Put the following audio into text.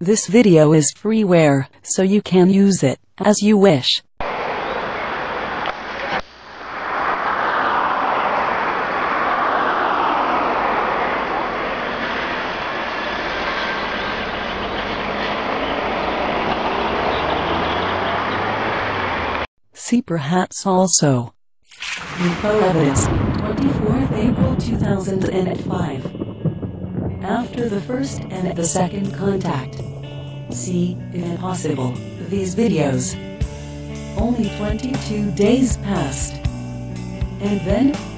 This video is freeware, so you can use it as you wish. See perhaps also. UFO evidence, 24th April 2005. After the first and the second contact. See, if possible, these videos. Only 22 days passed. And then